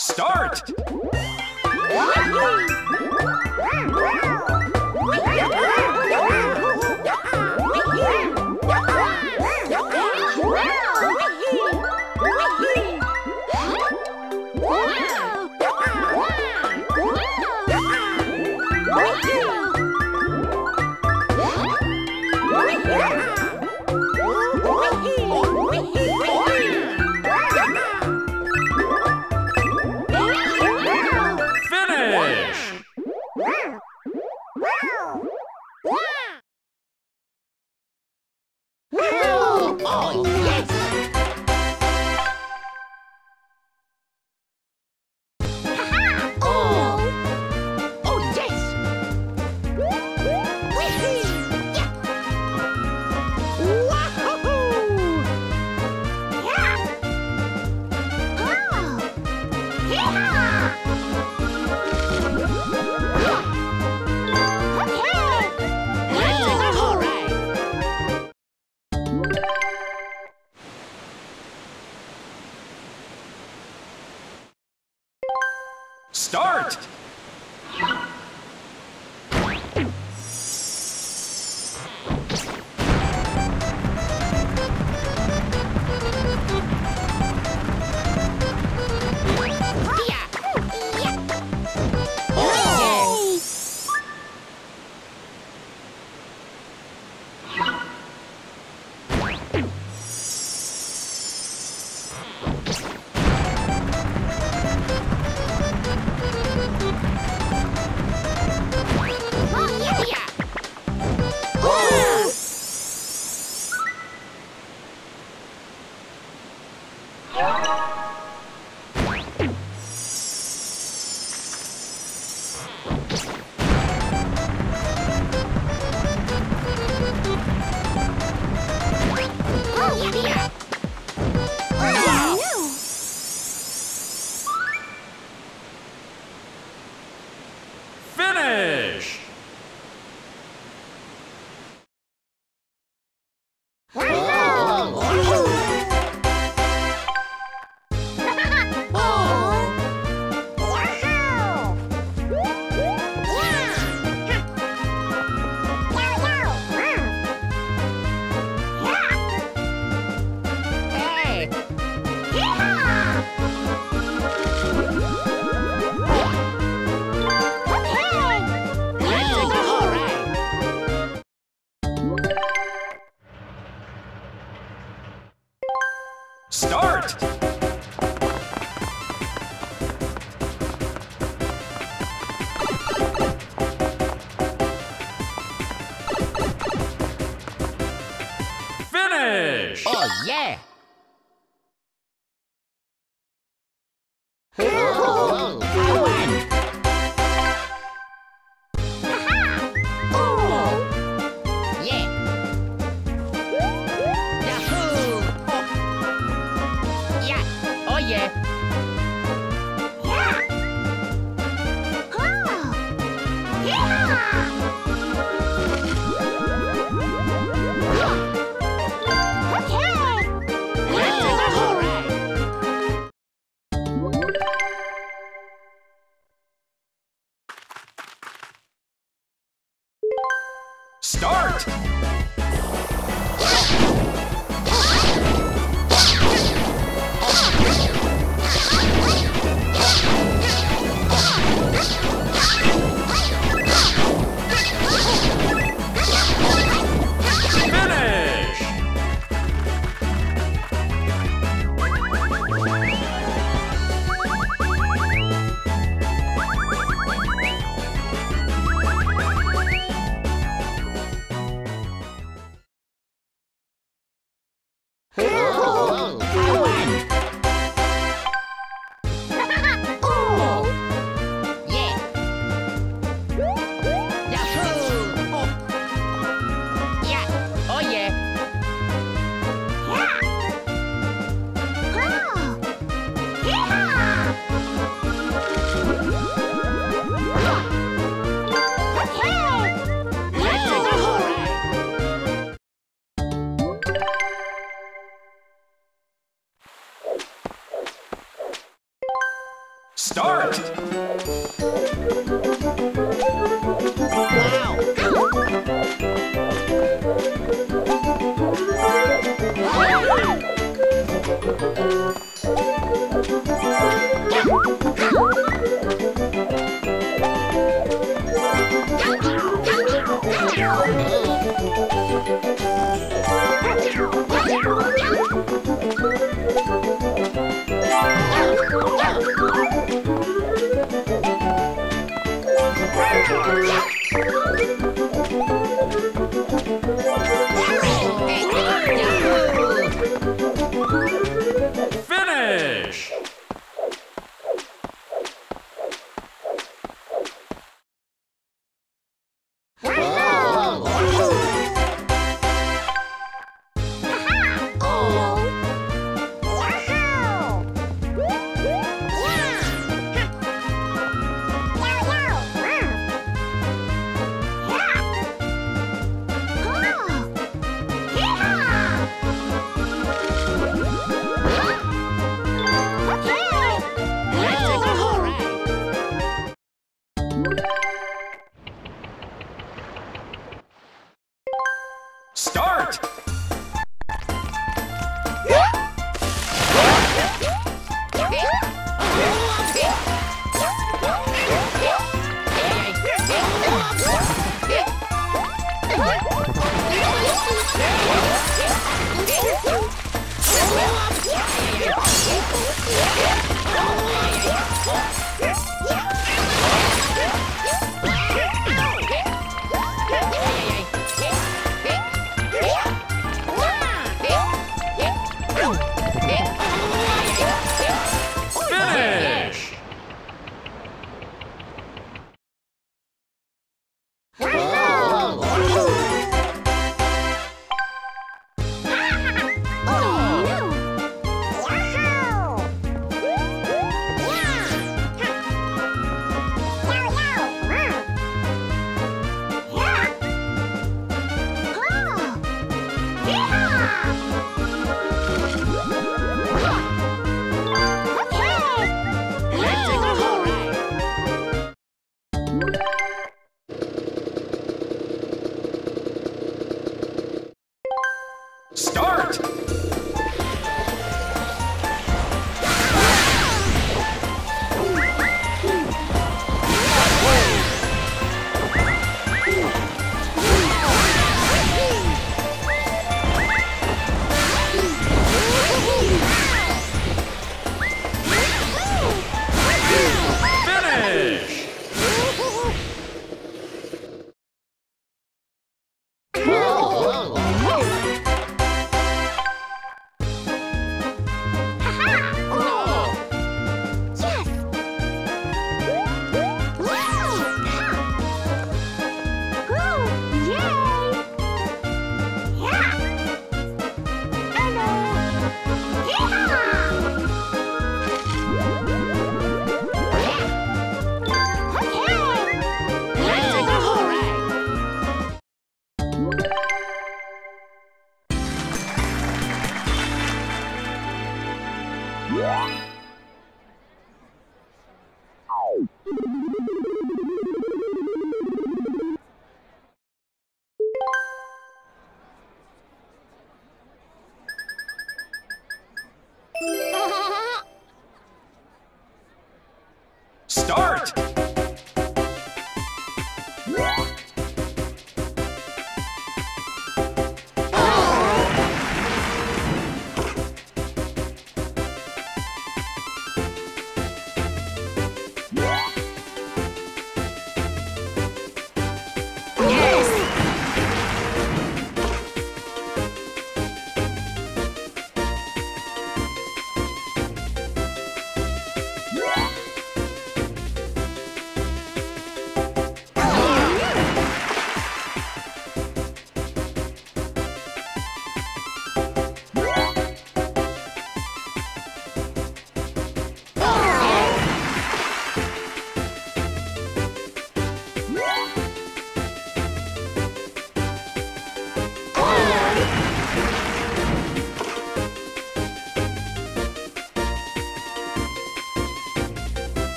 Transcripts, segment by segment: Start! Okay!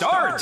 start!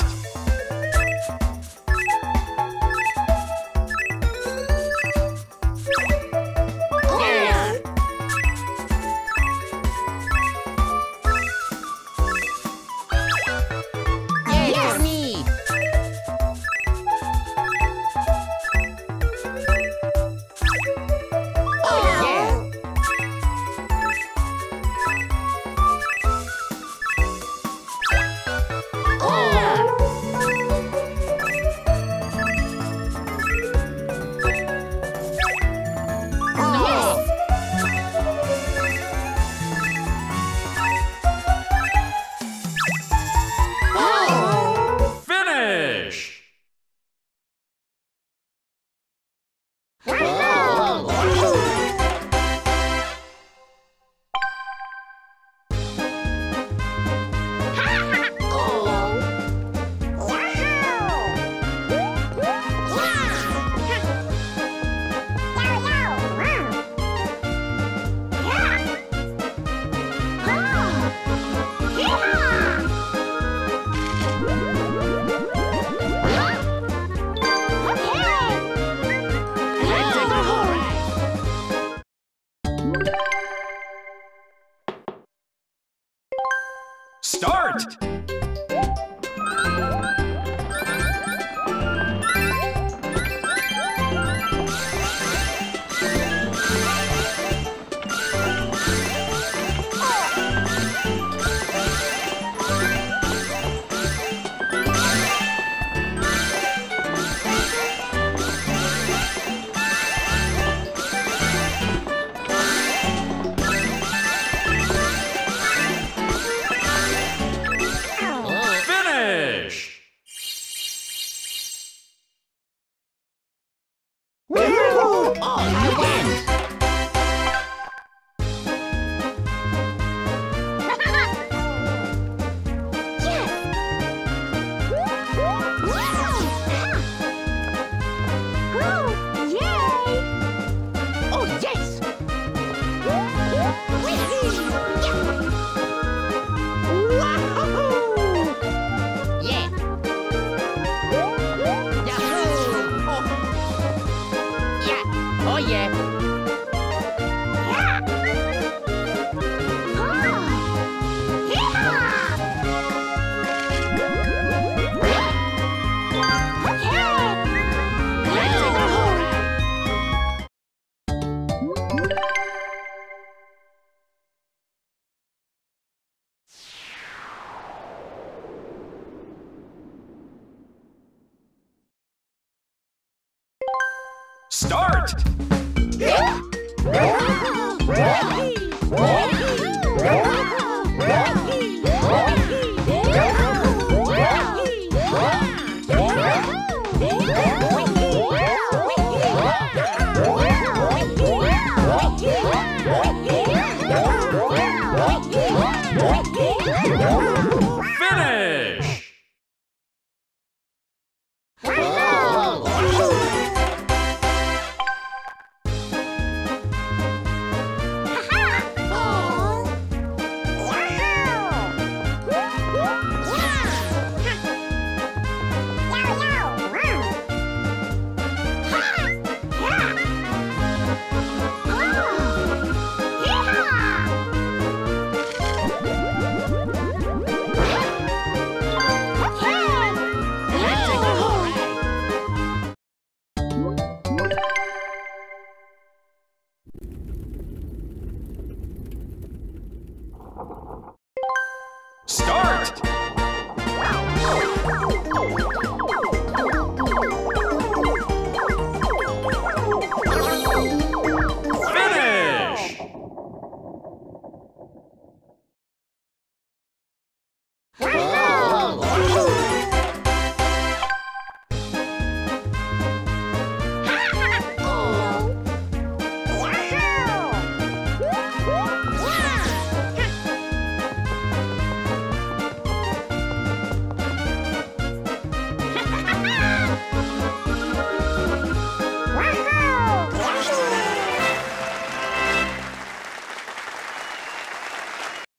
Start! Start!